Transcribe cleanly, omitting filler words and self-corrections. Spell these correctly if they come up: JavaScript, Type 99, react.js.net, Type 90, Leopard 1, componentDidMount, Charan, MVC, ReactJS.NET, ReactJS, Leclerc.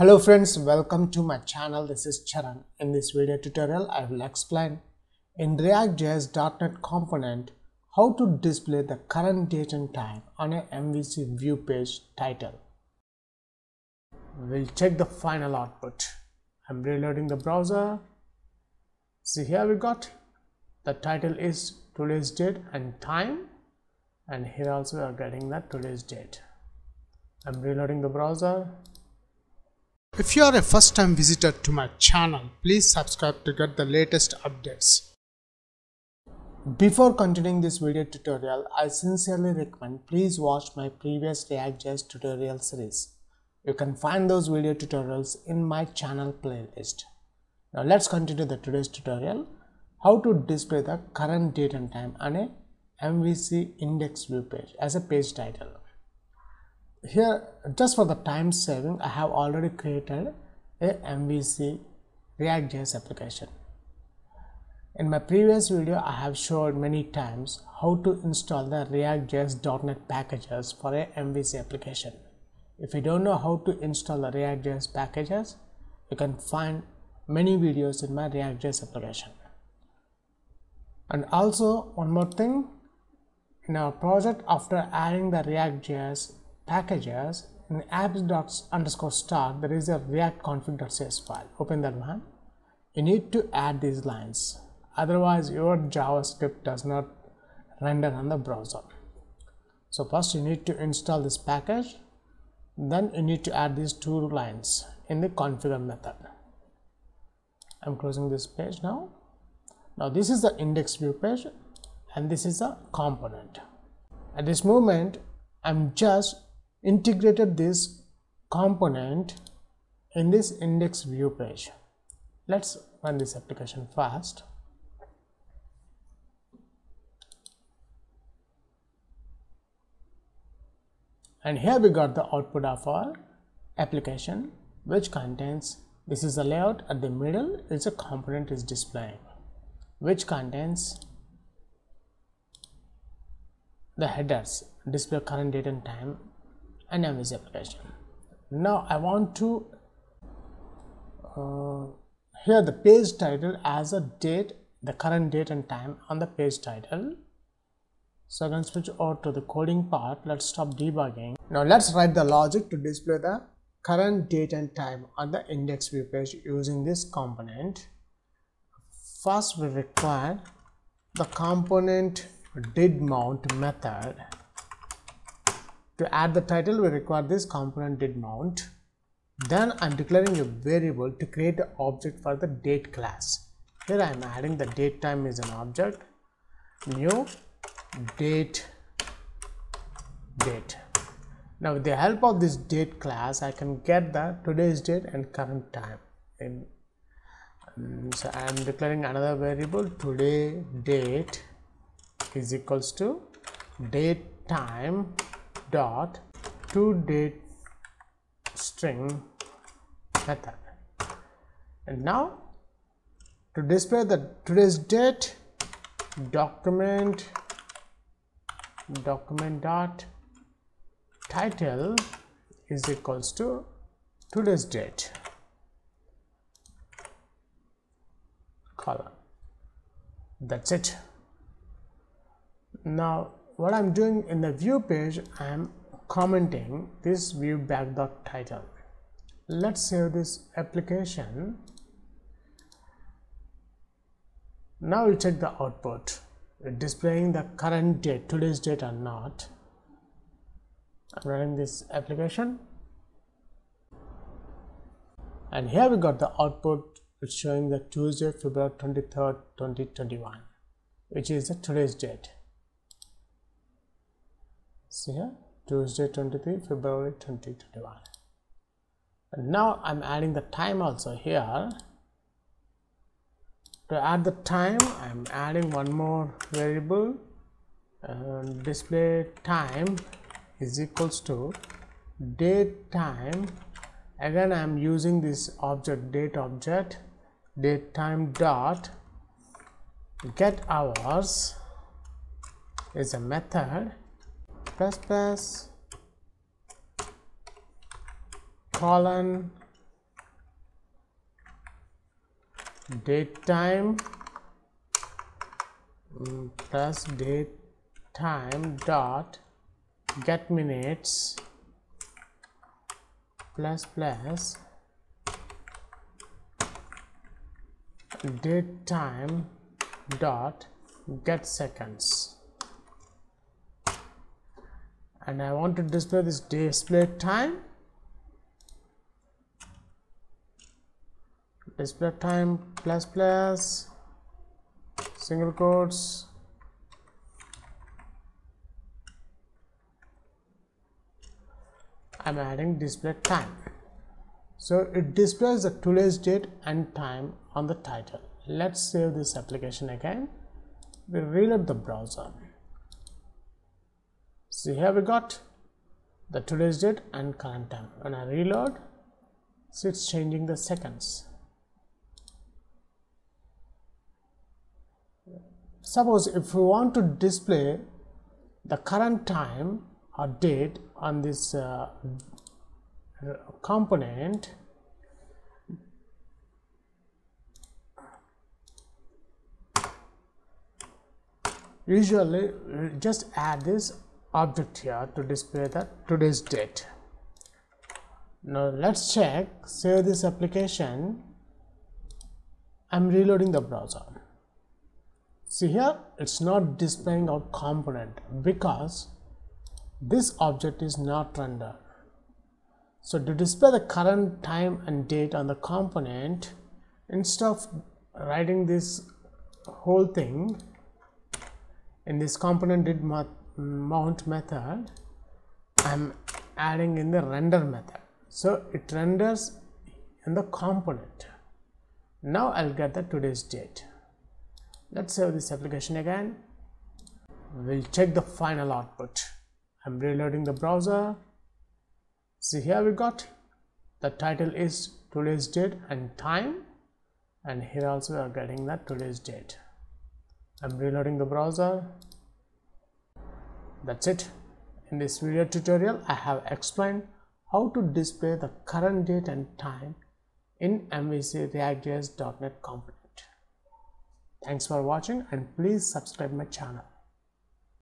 Hello friends, welcome to my channel. This is Charan. In this video tutorial, I will explain in ReactJS.net component how to display the current date and time on a MVC view page title. We'll check the final output. I'm reloading the browser. See, here we got the title is today's date and time, and here also we are getting that today's date. I'm reloading the browser. If you are a first time visitor to my channel, please subscribe to get the latest updates. Before continuing this video tutorial, I sincerely recommend please watch my previous ReactJS tutorial series. You can find those video tutorials in my channel playlist. Now let's continue the today's tutorial, how to display the current date and time on a MVC index view page as a page title. Here, just for the time saving, I have already created a MVC React.js application. In my previous video, I have showed many times how to install the React.js.net packages for a MVC application. If you don't know how to install the React.js packages, you can find many videos in my React.js application. And also, one more thing, in our project, after adding the React.js packages in apps._start, there is a react.config.js file. Open that one. You need to add these lines, otherwise your JavaScript does not render on the browser. So first you need to install this package, then you need to add these two lines in the configure method. I'm closing this page now. Now this is the index view page and this is a component. At this moment I'm just integrated this component in this index view page. Let's run this application first. And here we got the output of our application, which contains, this is the layout, at the middle is a component is displaying, which contains the headers, display current date and time, and MVC application. Now I want to here the page title as a date, the current date and time on the page title. So I can switch over to the coding part. Let's stop debugging. Now let's write the logic to display the current date and time on the index view page using this component. First we require the componentDidMount method. To add the title, we require this componentDidMount. Then I'm declaring a variable to create an object for the date class. Here I'm adding the date time is an object, new date. Now with the help of this date class, I can get the today's date and current time. So I'm declaring another variable, today date is equals to date time dot toDate string method. And now to display the today's date, document dot title is equals to today's date colon. That's it. Now what I'm doing in the view page, I'm commenting this view back.title. Let's save this application. Now we'll check the output. We're displaying the current date, today's date or not. I'm running this application. And here we got the output. It's showing the Tuesday, February 23rd, 2021, which is the today's date. See here, Tuesday 23 February 2021. And now I'm adding the time also here. To add the time, I'm adding one more variable, display time is equals to date time. Again I'm using this object, date time dot get hours is a method. Press colon datetime plus datetime dot get minutes plus plus datetime dot get seconds, and I want to display this display time. Display time plus plus single quotes I'm adding display time, so it displays the today's date and time on the title. Let's save this application again. We reload the browser. See, here we got the today's date and current time. When I reload, so it's changing the seconds. Suppose if we want to display the current time or date on this component, usually just add this object here to display the today's date. Now let's check, save this application. I'm reloading the browser. See, here it's not displaying our component because this object is not rendered. So to display the current time and date on the component, instead of writing this whole thing in this componentDidMount method, I'm adding in the render method, so it renders in the component. Now I'll get the today's date. Let's save this application again. We'll check the final output. I'm reloading the browser. See, here we got the title is today's date and time, and here also we are getting that today's date. I'm reloading the browser. That's it. In this video tutorial, I have explained how to display the current date and time in MVC ReactJS.net component. Thanks for watching, and please subscribe my channel.